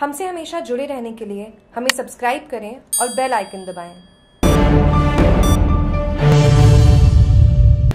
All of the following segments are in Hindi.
हमसे हमेशा जुड़े रहने के लिए हमें सब्सक्राइब करें और बेल आइकन दबाएं।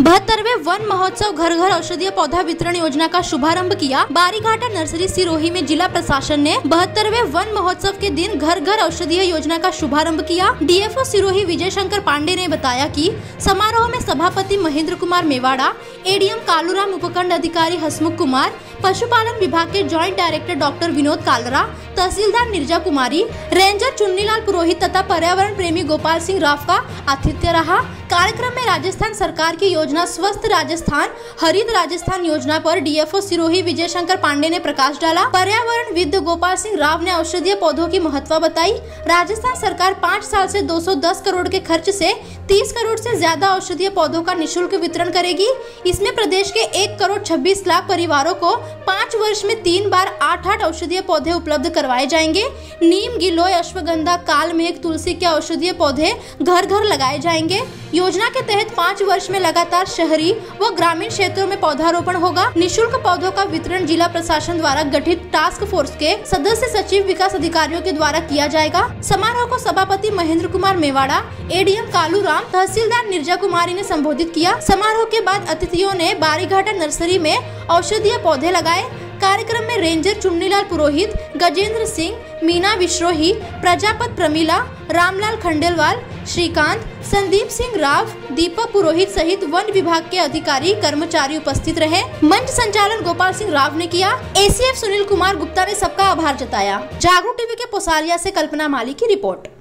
72वें वन महोत्सव घर घर औषधीय पौधा वितरण योजना का शुभारंभ किया। बारीघाटा नर्सरी सिरोही में जिला प्रशासन ने 72वें वन महोत्सव के दिन घर घर औषधीय योजना का शुभारंभ किया। DFO सिरोही विजय शंकर पांडे ने बताया कि समारोह में सभापति महेंद्र कुमार मेवाड़ा, ADM कालूराम, उपखंड अधिकारी हसमुख कुमार, पशुपालन विभाग के joint director doctor Vinod Kalra, तहसीलदार निर्जा कुमारी, रेंजर चुन्नीलाल पुरोहित तथा पर्यावरण प्रेमी गोपाल सिंह राव का आतिथ्य रहा। कार्यक्रम में राजस्थान सरकार की योजना स्वस्थ राजस्थान हरित राजस्थान योजना पर DFO सिरोही विजय शंकर पांडे ने प्रकाश डाला। पर्यावरण विद गोपाल सिंह राव ने औषधीय पौधों की महत्ता बताई। राजस्थान सरकार 5 साल से 210 करोड़ के खर्च से 30 करोड़ से ज्यादा औषधीय पौधों का निःशुल्क वितरण करेगी। इसमें प्रदेश के 1 करोड़ 26 लाख परिवारों को 5 वर्ष में 3 बार 8-8 औषधीय पौधे उपलब्ध करवाए जाएंगे। नीम, गिलोय, अश्वगंधा, कालमेघ, तुलसी के औषधीय पौधे घर घर लगाए जाएंगे। योजना के तहत 5 वर्ष में लगातार शहरी व ग्रामीण क्षेत्रों में पौधारोपण होगा। निःशुल्क पौधों का वितरण जिला प्रशासन द्वारा गठित टास्क फोर्स के सदस्य सचिव विकास अधिकारियों के द्वारा किया जाएगा। समारोह को सभापति महेंद्र कुमार मेवाड़ा, ADM कालूराम, तहसीलदार निर्जा कुमारी ने संबोधित किया। समारोह के बाद अतिथियों ने बारीघाटा नर्सरी में औषधीय पौधे लगाए। कार्यक्रम में रेंजर चुन्नीलाल पुरोहित, गजेंद्र सिंह, मीना विश्नोई, प्रजापत, प्रमिला, रामलाल खंडेलवाल, श्रीकांत, संदीप सिंह राव, दीपक पुरोहित सहित वन विभाग के अधिकारी कर्मचारी उपस्थित रहे। मंच संचालन गोपाल सिंह राव ने किया। ACF सुनील कुमार गुप्ता ने सबका आभार जताया। जागरूक टीवी के पोसालिया से कल्पना माली की रिपोर्ट।